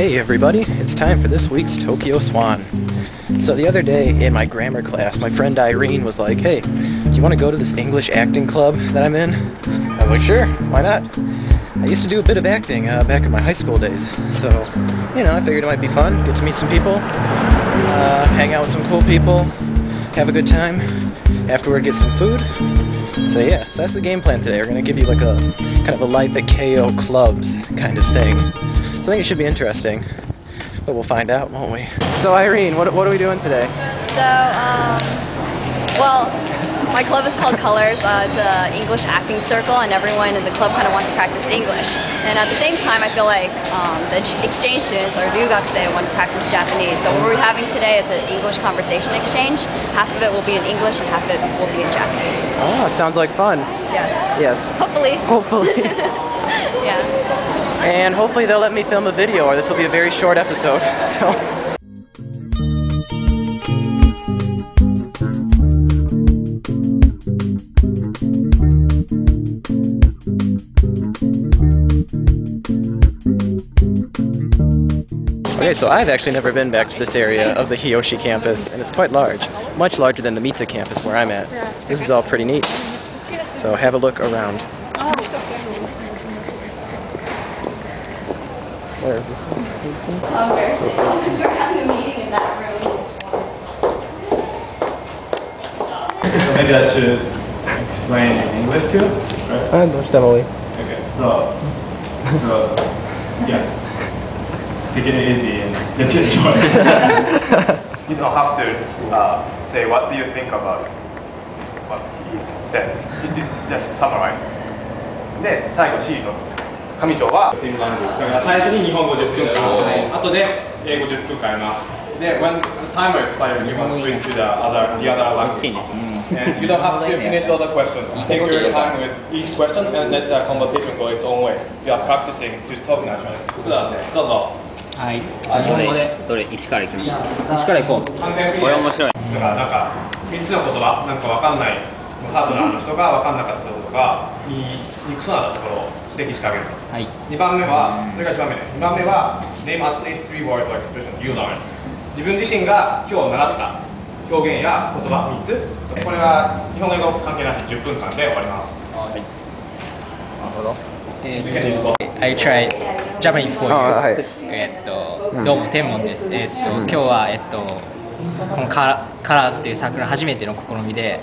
Hey everybody, it's time for this week's Tokyo Swan. So the other day in my grammar class, my friend Irene was like, hey, do you want to go to this English acting club that I'm in? I was like, sure, why not? I used to do a bit of acting back in my high school days, so, you know, I figured it might be fun, get to meet some people, hang out with some cool people, have a good time, afterward get some food. So yeah, so that's the game plan today. We're going to give you like a kind of a life at KO clubs kind of thing. So I think it should be interesting, but we'll find out, won't we? So Irene, what are we doing today? So, well, my club is called Colors. It's an English acting circle, and everyone in the club kind of wants to practice English. And at the same time, I feel like the exchange students, or Ryugakusei, want to practice Japanese. So what we're having today is an English conversation exchange. Half of it will be in English, and half of it will be in Japanese. Oh, sounds like fun. Yes. Yes. Hopefully. Hopefully. Yeah. And hopefully they'll let me film a video, or this will be a very short episode. So. Okay, so I've actually never been back to this area of the Hiyoshi campus, and it's quite large. Much larger than the Mita campus where I'm at. This is all pretty neat. So have a look around. Where are we? Oh, very cool. Because we're having a meeting in that room. Maybe I should explain in English too, right? I understand only. Okay, so yeah, take it easy and let's enjoy it. You don't have to say what do you think about what he said. It is just summarized. Then, last Cの 彼女はフィンランドだから最初に日本語10分間あとで英語10分間やりますで when the time is expired you want to switch to the other language and you don't have to finish all the questions you take your time with each question and let the conversation go its own way you are practicing to talk naturally どうぞはいどれ1からいきます1からいこうこれ面白いだからなんか3つの言葉なんかわかんないハードな人がわかんなかったことが言いにくそうなところ 指摘してあげる。2番目は、それが1番目で、2番目は Name at least 3 words or expressions you learn 自分自身が今日習った表現や言葉3つこれは日本語関係なし10分間で終わります。はい。なるほど。I tried Japanese for you どうも天門です。今日はこのColorsというサークル初めての試みで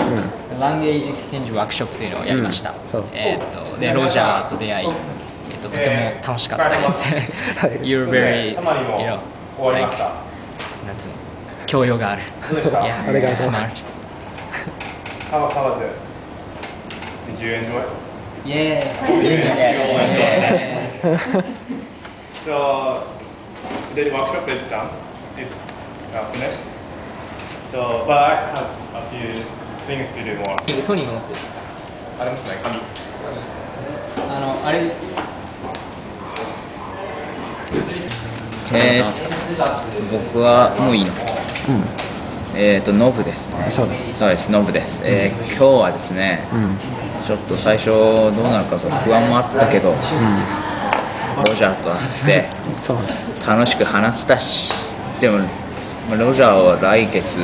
ランゲージエクスチェンジワークショップというのをやりました。で、ロジャーと出会い、とても楽しかったです。You're very, you know, like, なんつうの、教養がある。ありがとうございます。How was it? Did you enjoy? Yes. So the workshop is done. It's finished. So, but I have a few. Things to do more. トニーが持ってる。あれもない紙。あれ。僕はもういいの。ノブです。そうです。そうです。ノブです。今日はですね。ちょっと最初どうなるかと不安もあったけど、ロジャーと話して楽しく話したし、でも。 ロジャーは来月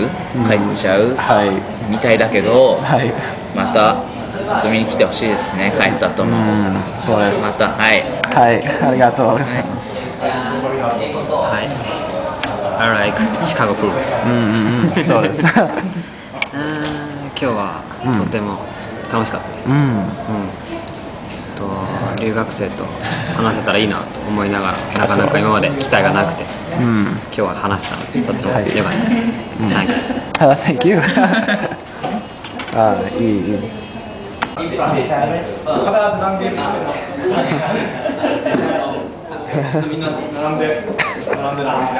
帰っちゃうみたいだけど、また遊びに来てほしいですね。帰った後もそうです。またはいありがとうございます。I like Chicago Bulls。そうです。今日はとても楽しかったです。留学生と話せたらいいなと思いながらなかなか今まで機会がなくて。 今日は話したのでちょっと良かった。Thanks. Thank you. いい。必ずなんで。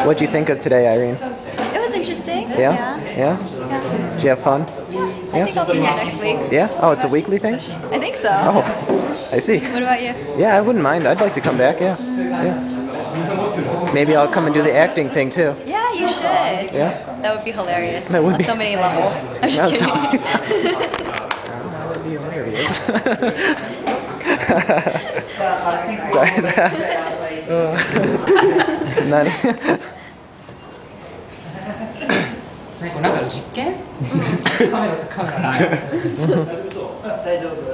What do you think of today, Irene? It was interesting. Yeah. Yeah. Did you have fun? I think I'll be there next week. Yeah. Oh, it's a weekly thing. I think so. Oh, I see. What about you? Yeah, I wouldn't mind. I'd like to come back. Yeah. Yeah. Maybe I'll come and do the acting thing too. Yeah, you should. Yeah? That would be hilarious. That would be. On so many levels. I'm just kidding. That would be hilarious. Sorry. 何なんかの実験カメラないなるほど大丈夫じゃあ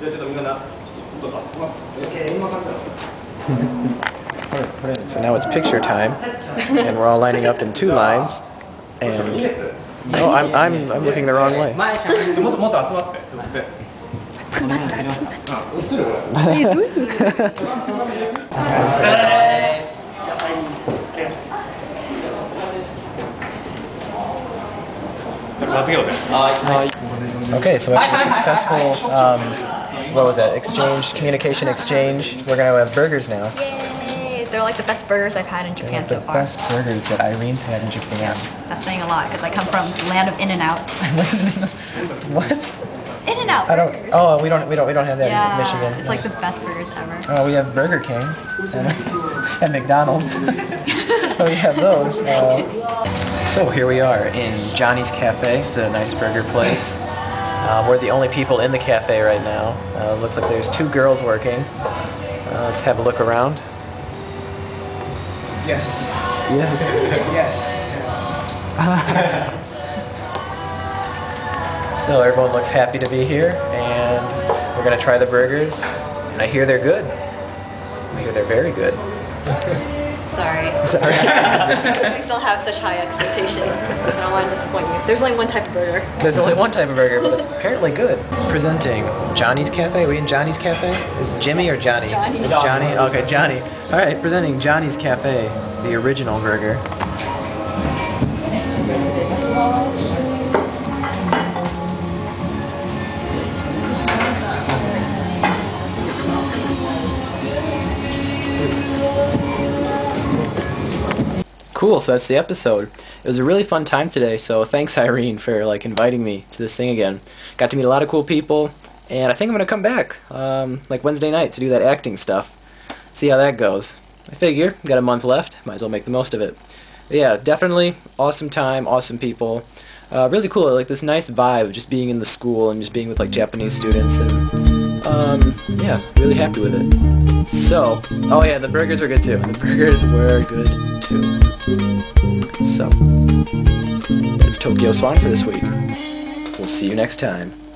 ちょっとみんなちょっと集まって今からですSo now it's picture time and we're all lining up in two lines and no I'm looking the wrong way もっと集まってOkay, so after a successful, what was that, communication exchange, we're going to have burgers now. Yay! They're like the best burgers I've had in Japan so far. The best burgers that Irene's had in Japan. Yes, that's saying a lot because I come from the land of In-N-Out. What? In-N-Out. Oh, we don't have that in Michigan. It's like the best burgers ever. Oh, we have Burger King and McDonald's. So we have those. So here we are in Johnny's Café. It's a nice burger place. We're the only people in the cafe right now. Looks like there's two girls working. Let's have a look around. Yes. Yes. Yes. So everyone looks happy to be here, and we're going to try the burgers, and I hear they're good. I hear they're very good. Sorry. I still have such high expectations. I don't want to disappoint you. There's only one type of burger. There's only one type of burger, but it's apparently good. Presenting Johnny's Cafe. Are we in Johnny's Cafe? Is Jimmy or Johnny? Johnny. It's Johnny. Okay, Johnny. All right, presenting Johnny's Cafe, the original burger. Cool, so that's the episode. It was a really fun time today, so thanks Irene for inviting me to this thing again. Got to meet a lot of cool people, and I think I'm going to come back like Wednesday night to do that acting stuff. See how that goes. I figure, got a month left, might as well make the most of it. But yeah, definitely awesome time, awesome people. Really cool, like this nice vibe of just being in the school and just being with like Japanese students and yeah, really happy with it. So, oh yeah, the burgers were good too. The burgers were good too. So, that's Tokyo Swan for this week. We'll see you next time.